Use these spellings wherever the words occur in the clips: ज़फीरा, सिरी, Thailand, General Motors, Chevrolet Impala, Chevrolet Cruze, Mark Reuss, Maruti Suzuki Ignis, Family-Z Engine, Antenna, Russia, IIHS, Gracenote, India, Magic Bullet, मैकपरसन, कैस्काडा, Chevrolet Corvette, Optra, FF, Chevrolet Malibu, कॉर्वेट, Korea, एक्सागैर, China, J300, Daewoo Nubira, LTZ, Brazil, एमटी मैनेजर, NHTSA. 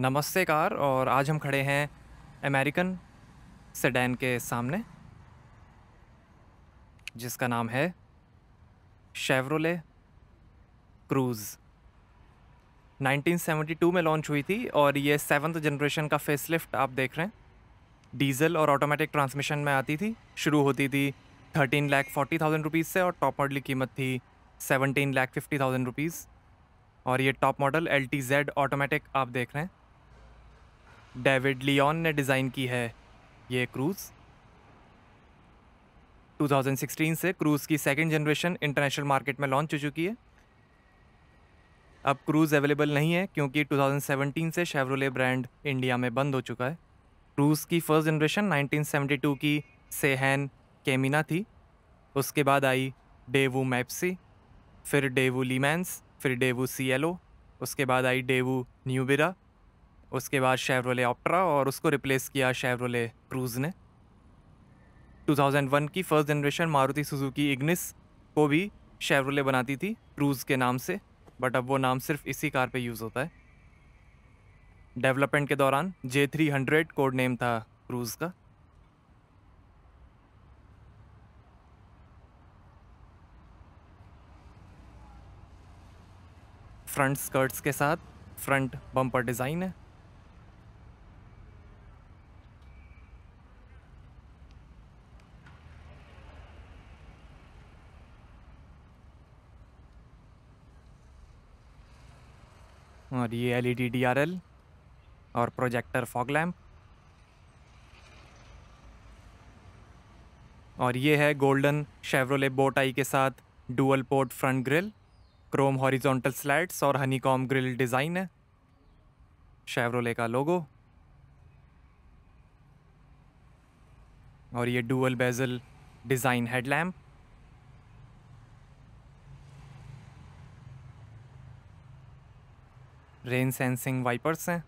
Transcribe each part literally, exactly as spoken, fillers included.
नमस्ते कार, और आज हम खड़े हैं अमेरिकन सेडान के सामने जिसका नाम है Chevrolet Cruze. Nineteen seventy two में लॉन्च हुई थी और ये सेवन्थ जनरेशन का फेसलिफ्ट आप देख रहे हैं। डीजल और ऑटोमेटिक ट्रांसमिशन में आती थी, शुरू होती थी thirteen lakh forty thousand rupees से और टॉप मॉडल की कीमत थी seventeen lakh fifty thousand rupees. और ये top model L T Z automatic आप देख रहे हैं। डेविड लियोन ने डिज़ाइन की है ये क्रूज़। टू थाउजेंड सिक्सटीन से क्रूज़ की सेकंड जनरेशन इंटरनेशनल मार्केट में लॉन्च हो चुकी है। अब क्रूज़ अवेलेबल नहीं है क्योंकि टू थाउजेंड सेवेंटीन से शेवरोले ब्रांड इंडिया में बंद हो चुका है। क्रूज़ की first generation nineteen seventy two की सेहैन केमिना थी, उसके बाद आई डेवू मैप्सी, फिर डेवू लीमैंस, फिर डेवू सीएलो, उसके बाद आई डेवू न्यूबिरा, उसके बाद शेवरोले ऑप्ट्रा और उसको रिप्लेस किया शेवरोले क्रूज़ ने। टू थाउजेंड वन की first generation Maruti Suzuki Ignis को भी शेवरोले बनाती थी क्रूज़ के नाम से, बट अब वो नाम सिर्फ इसी कार पे यूज़ होता है। डेवलपमेंट के दौरान J three hundred code name था क्रूज़ का। फ्रंट स्कर्ट्स के साथ फ्रंट बम्पर डिज़ाइन है। और ये एलईडी डीआरएल और प्रोजेक्टर फॉग लैम्प। और ये है गोल्डन शेवरोले बोटाई के साथ dual port front grille, chrome horizontal slats और हनीकॉम ग्रिल डिज़ाइन है। शेवरोले का लोगो और ये dual bezel design headlamp. Rain sensing wipers हैं।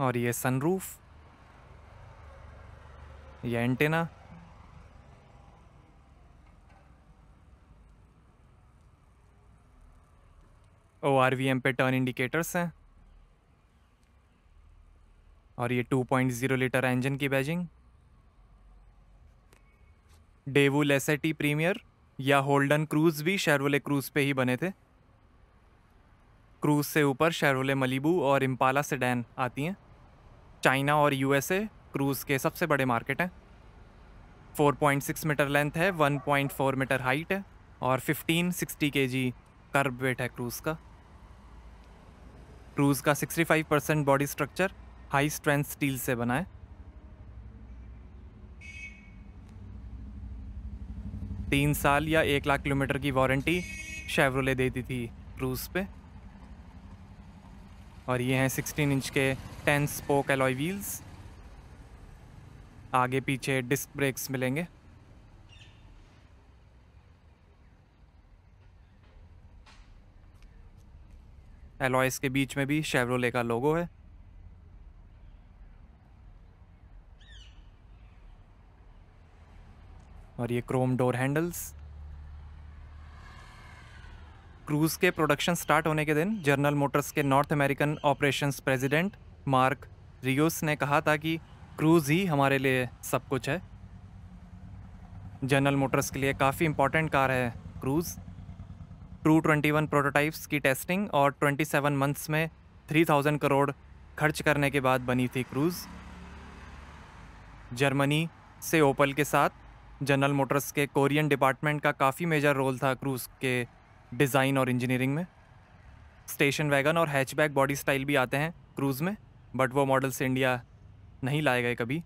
और ये सनरूफ, ये antenna, O R V M पे टर्न इंडिकेटर्स हैं। और ये two point zero litre engine की बैजिंग। डेवू लेसेटी प्रीमियर या होल्डन क्रूज़ भी शेवरोले क्रूज़ पे ही बने थे। क्रूज़ से ऊपर शेवरोले मलिबू और इम्पाला सेडान आती हैं। चाइना और यू एस ए क्रूज़ के सबसे बड़े मार्केट हैं। Four point six metre length है, one point four metre height है और fifteen sixty KG kerb weight है क्रूज़ का। क्रूज़ का sixty five percent body structure high strength steel से बना है। तीन साल या एक लाख किलोमीटर की वारंटी शेवरोले देती थी क्रूज़ पे। और ये हैं सिक्सटीन इंच के टेन स्पोक एलॉय व्हील्स। आगे पीछे डिस्क ब्रेक्स मिलेंगे। एलॉयस के बीच में भी शेवरोले का लोगो है। और ये क्रोम डोर हैंडल्स। क्रूज़ के प्रोडक्शन स्टार्ट होने के दिन जनरल मोटर्स के North American operations president Mark Reuss ने कहा था कि क्रूज़ ही हमारे लिए सब कुछ है। जनरल मोटर्स के लिए काफ़ी इंपॉर्टेंट कार है Cruze. Two twenty one prototypes की टेस्टिंग और ट्वेंटी सेवन मंथ्स में थ्री थाउजेंड करोड़ खर्च करने के बाद बनी थी क्रूज़। जर्मनी से ओपल के साथ जनरल मोटर्स के कोरियन डिपार्टमेंट का काफ़ी मेजर रोल था क्रूज़ के डिज़ाइन और इंजीनियरिंग में। स्टेशन वैगन और हैचबैक बॉडी स्टाइल भी आते हैं क्रूज़ में, बट वो मॉडल्स इंडिया नहीं लाए गए कभी।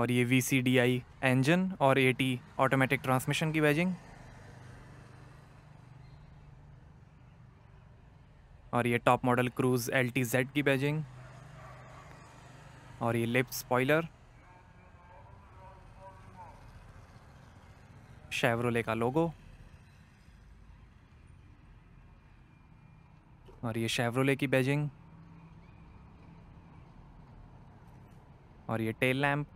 और ये V C D I engine और एटी ऑटोमेटिक ट्रांसमिशन की बैजिंग। और ये top model Cruze L T Z की बैजिंग। और ये लिप स्पॉइलर, शेवरोले का लोगो। और ये शेवरोले की बैजिंग और ये टेल लैम्प।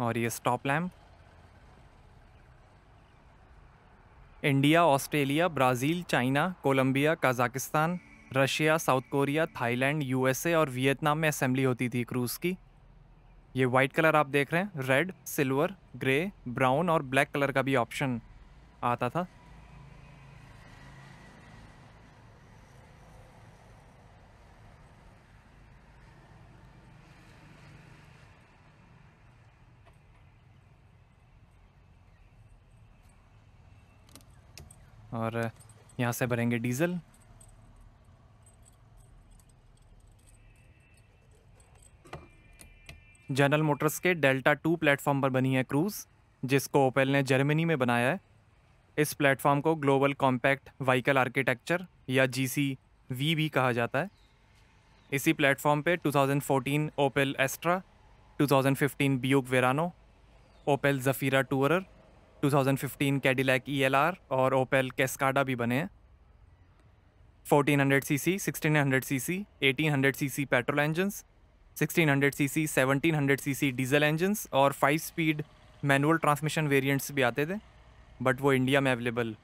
और ये stop lamp. India, Australia, Brazil, China, Colombia, Kazakhstan, Russia, South Korea, Thailand, USA और वियतनाम में असेंबली होती थी क्रूज़ की। ये वाइट कलर आप देख रहे हैं, रेड, सिल्वर, ग्रे, ब्राउन और ब्लैक कलर का भी ऑप्शन आता था। और यहाँ से भरेंगे डीजल। जनरल मोटर्स के डेल्टा टू प्लेटफॉर्म पर बनी है क्रूज़, जिसको ओपेल ने जर्मनी में बनाया है। इस प्लेटफॉर्म को ग्लोबल कॉम्पैक्ट व्हीकल आर्किटेक्चर या जी सी वी भी कहा जाता है। इसी प्लेटफॉर्म पे दो हज़ार चौदह ओपेल एस्ट्रा, दो हज़ार पंद्रह Buick Verano, Opel ज़फीरा Tourer, दो हज़ार पंद्रह कैडिलैक ई एल आर और ओपेल कैस्काडा भी बने हैं। चौदह सौ सीसी, सोलह सौ सीसी, अठारह सौ सीसी पेट्रोल इंजन्स, सोलह सौ सीसी, सत्रह सौ सीसी डीजल इंजन्स और five speed manual transmission variants भी आते थे, बट वो इंडिया में अवेलेबल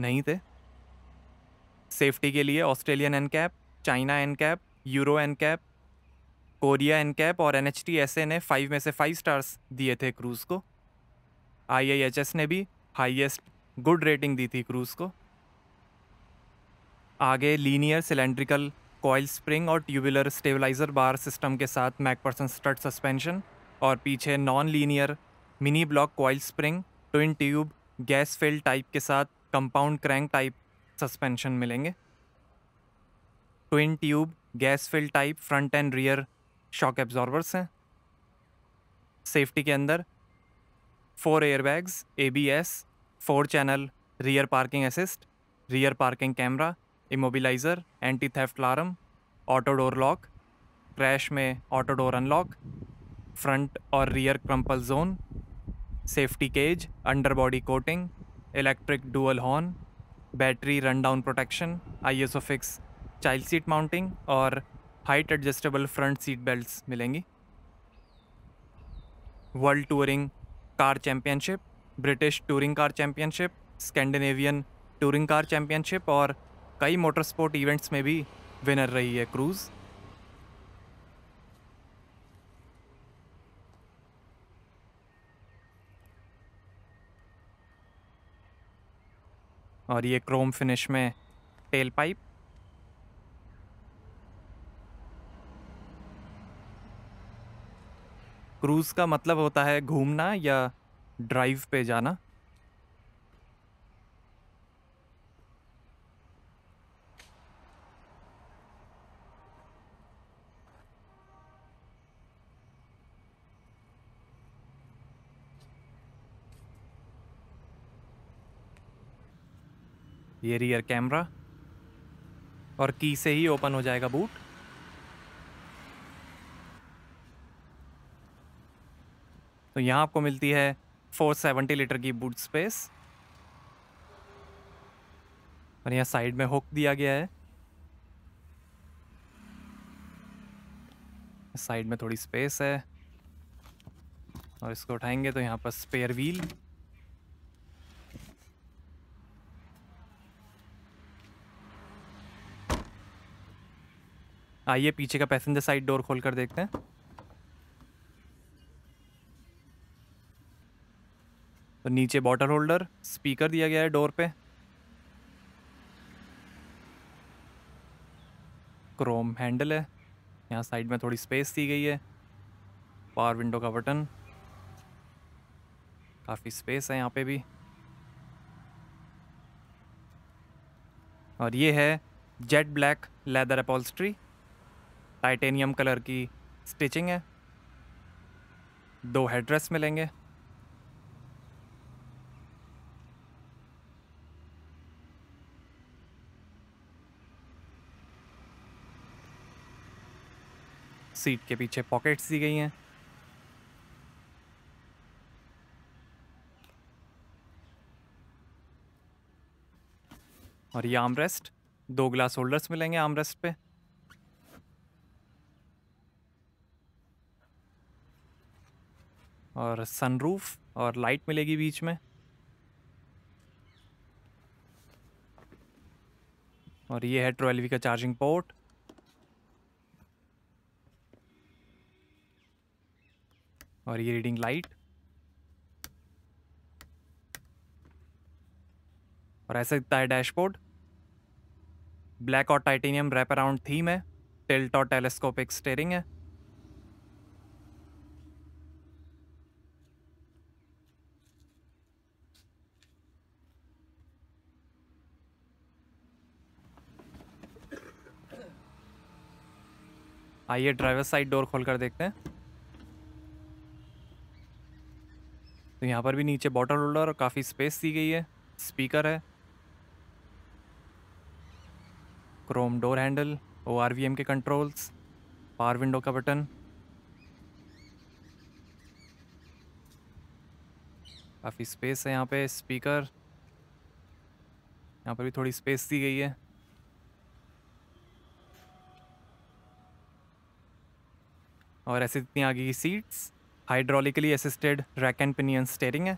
नहीं थे। सेफ्टी के लिए Australian NCAP, China NCAP, Euro NCAP, Korea NCAP और N H T S A ने फाइव में से फाइव स्टार्स दिए थे क्रूज़ को। आई आई एच एस ने भी हाईएस्ट गुड रेटिंग दी थी क्रूज़ को। आगे लीनियर सिलेंड्रिकल कॉइल स्प्रिंग और ट्यूबुलर स्टेबलाइजर बार सिस्टम के साथ मैकपरसन स्टड सस्पेंशन और पीछे non linear mini block coil spring twin tube gas fill type के साथ कंपाउंड क्रैंक टाइप सस्पेंशन मिलेंगे। Twin tube gas fill type front and rear shock absorbers हैं। Safety के अंदर four airbags, A B S, four channel rear parking assist, rear parking camera, immobiliser, anti theft alarm, auto door lock, crash में auto door unlock, front और rear crumple zone, safety cage, underbody coating, electric dual horn, battery run down protection, ISOFIX child seat mounting और height adjustable front seat belts मिलेंगी। World touring car championship, British touring car championship, Scandinavian touring car championship और कई motor sport events में भी winner रही है Cruze. और ये क्रोम फिनिश में टेल पाइप। क्रूज़ का मतलब होता है घूमना या ड्राइव पे जाना। ये रियर कैमरा और की से ही ओपन हो जाएगा बूट। तो यहाँ आपको मिलती है चार सौ सत्तर लीटर की बूट स्पेस और यहाँ साइड में हुक दिया गया है, साइड में थोड़ी स्पेस है। और इसको उठाएंगे तो यहाँ पर स्पेयर व्हील आइए पीछे का पैसेंजर साइड डोर खोल कर देखते हैं। तो नीचे बॉटल होल्डर, स्पीकर दिया गया है डोर पे, क्रोम हैंडल है, यहाँ साइड में थोड़ी स्पेस दी गई है, पावर विंडो का बटन, काफ़ी स्पेस है यहाँ पे भी। और ये है jet black leather upholstery, titanium colour की स्टिचिंग है, दो हेडरेस्ट मिलेंगे। सीट के पीछे पॉकेट्स दी गई हैं। और ये आर्मरेस्ट, दो ग्लास होल्डर्स मिलेंगे आर्मरेस्ट पे। और सनरूफ और लाइट मिलेगी बीच में। और ये है ट्वेल्व वी का चार्जिंग पोर्ट। और ये रीडिंग लाइट। और ऐसा दिखता है डैशबोर्ड। ब्लैक और टाइटेनियम रैप अराउंड थीम है। टिल्ट और टेलीस्कोपिक स्टीयरिंग है। आइए ड्राइवर साइड डोर खोल कर देखते हैं। तो यहाँ पर भी नीचे बॉटल होल्डर और काफ़ी स्पेस दी गई है। स्पीकर है, chrome door handle, O R V M के कंट्रोल्स, पावर विंडो का बटन। काफ़ी स्पेस है यहाँ पे। स्पीकर, यहाँ पर भी थोड़ी स्पेस दी गई है। और ऐसे इतनी आगे की seats. Hydraulically assisted rack and pinion steering है।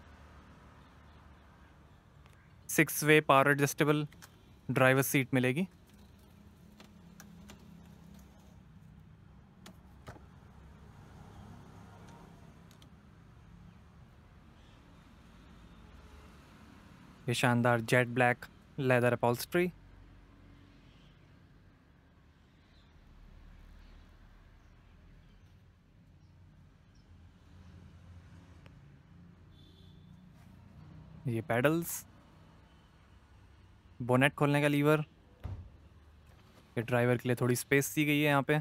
Six way power adjustable driver seat मिलेगी। ये शानदार जेट ब्लैक लेदर अपॉल्स्ट्री। ये पैडल्स, बोनेट खोलने का लीवर। ये ड्राइवर के लिए थोड़ी स्पेस दी गई है यहाँ पे।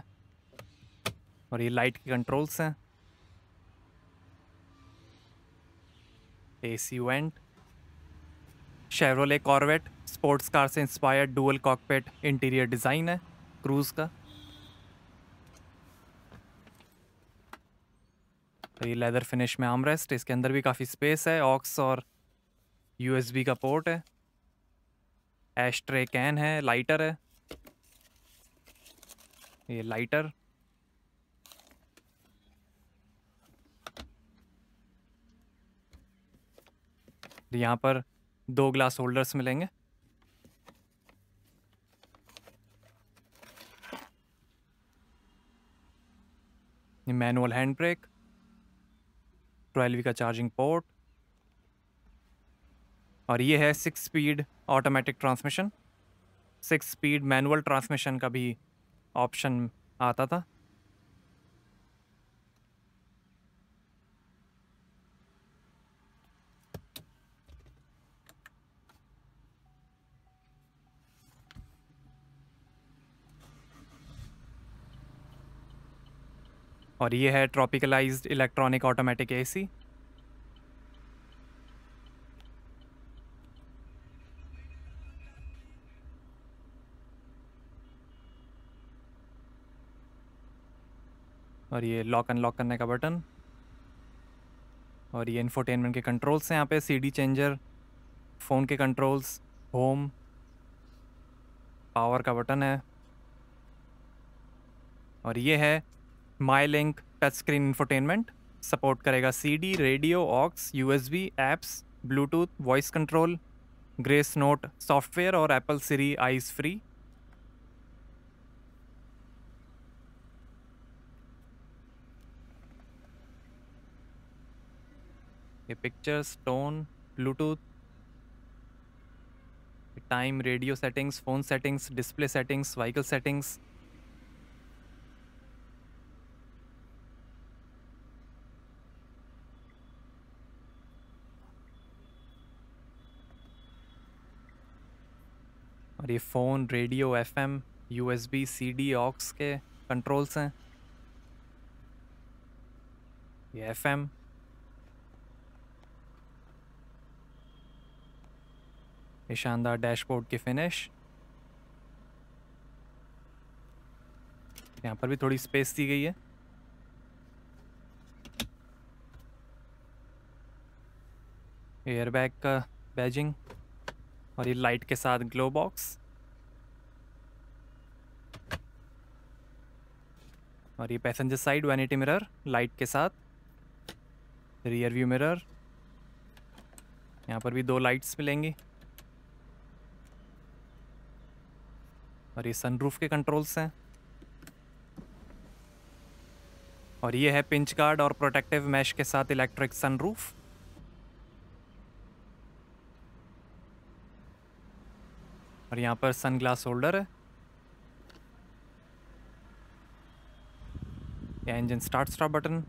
और ये लाइट के कंट्रोल्स हैं। AC vent. Chevrolet कॉर्वेट sports car से inspired dual cockpit interior design है क्रूज का। तो ये लेदर फिनिश में आर्मरेस्ट, इसके अंदर भी काफ़ी स्पेस है। ऑक्स और यूएसबी का पोर्ट है। एश ट्रे कैन है, लाइटर है। ये लाइटर। यहाँ पर दो ग्लास होल्डर्स मिलेंगे। ये manual hand brake, twelve V का चार्जिंग पोर्ट। और ये है six speed automatic transmission. Six speed manual transmission का भी ऑप्शन आता था। और ये है ट्रॉपिकलाइज्ड इलेक्ट्रॉनिक ऑटोमेटिक एसी। और ये लॉक अनलॉक करने का बटन। और ये इन्फोटेनमेंट के कंट्रोल्स हैं यहाँ पे। सीडी चेंजर, फ़ोन के कंट्रोल्स, होम, पावर का बटन है। और ये है my link touch screen infotainment. Support करेगा CD, radio, aux, USB, apps, Bluetooth, voice control, grace note software और Apple सिरी eyes free. Pictures, tone, Bluetooth, time, radio settings, phone settings, display settings, vehicle settings. और ये phone, radio, FM, USB, CD, aux के controls हैं। ये FM. शानदार dashboard की finish. यहाँ पर भी थोड़ी स्पेस दी गई है। एयरबैग का बैजिंग और ये लाइट के साथ ग्लो बॉक्स और ये passenger side vanity mirror light के साथ, रियर व्यू मिरर, यहाँ पर भी दो लाइट्स मिलेंगी और ये सनरूफ के कंट्रोल्स हैं और ये है पिंच गार्ड और प्रोटेक्टिव मैश के साथ इलेक्ट्रिक सनरूफ। और यहाँ पर सनग्लास होल्डर है। ये इंजन स्टार्ट स्टॉप बटन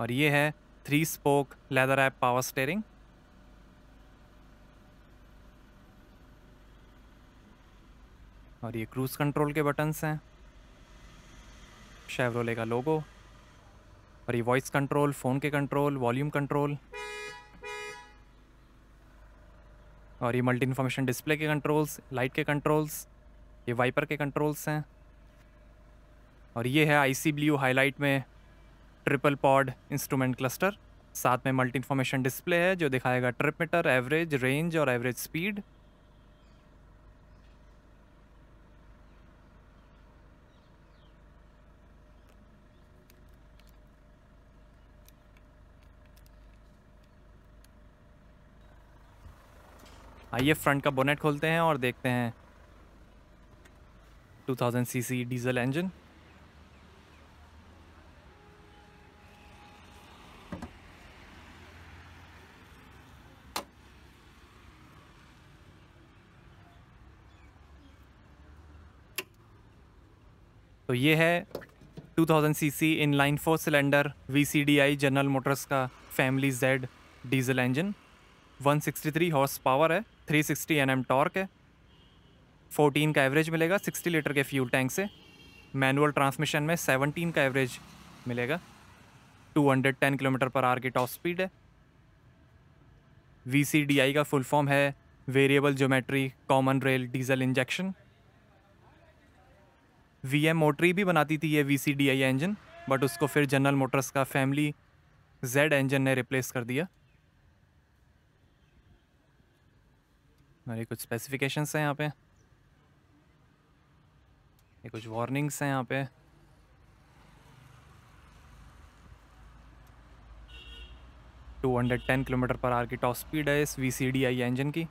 और ये है three spoke leather wrap power steering. और ये क्रूज कंट्रोल के बटन्स हैं, शेवरोले का लोगो और ये वॉइस कंट्रोल, फ़ोन के कंट्रोल, वॉल्यूम कंट्रोल और ये मल्टी इन्फॉर्मेशन डिस्प्ले के कंट्रोल्स, लाइट के कंट्रोल्स, ये वाइपर के कंट्रोल्स हैं। और ये है आईसी ब्लू हाईलाइट में ट्रिपल पॉड इंस्ट्रूमेंट क्लस्टर, साथ में मल्टी इन्फॉर्मेशन डिस्प्ले है जो दिखाएगा ट्रिप मीटर, एवरेज रेंज और एवरेज स्पीड। आइए फ्रंट का बोनेट खोलते हैं और देखते हैं two thousand CC diesel engine. तो ये है two thousand CC inline four cylinder V C D I General Motors का family Z diesel engine. One sixty three horse power है, थ्री सिक्स्टी एनएम टॉर्क है, फोर्टीन का average मिलेगा sixty litre के fuel tank से। Manual transmission में seventeen का average मिलेगा, two hundred ten kilometre per hour की टॉप स्पीड है। वी सी डी आई का फुल फॉर्म है variable geometry common rail diesel injection. V M Motori भी बनाती थी ये V C D I engine, but उसको फिर जनरल मोटर्स का फैमिली जेड इंजन ने रिप्लेस कर दिया। मेरे कुछ स्पेसिफिकेशंस हैं यहाँ पे, ये कुछ वार्निंग्स हैं यहाँ पे। Two hundred ten kilometre per hour की टॉप स्पीड है इस V C D I engine की।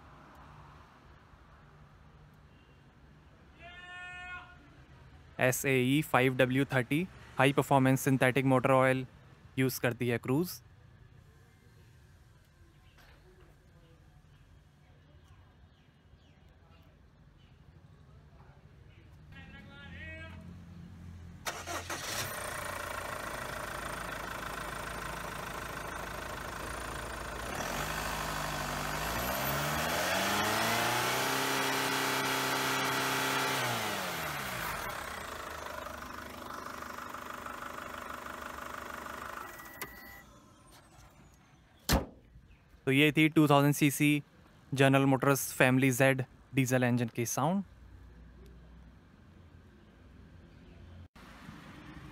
S A E five W thirty high performance synthetic motor oil use करती है क्रूज़। तो ये थी two thousand CC General Motors family Z diesel engine की साउंड।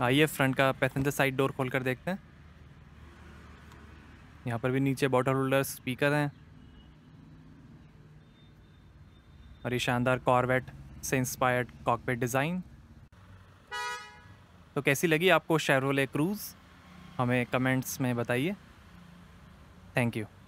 आइए फ्रंट का पैसेंजर साइड डोर खोलकर देखते हैं। यहाँ पर भी नीचे बॉटल होल्डर, स्पीकर हैं और ये शानदार कॉर्वेट से इंस्पायर्ड कॉकपिट डिज़ाइन। तो कैसी लगी आपको शेवरोले क्रूज़, हमें कमेंट्स में बताइए। Thank you.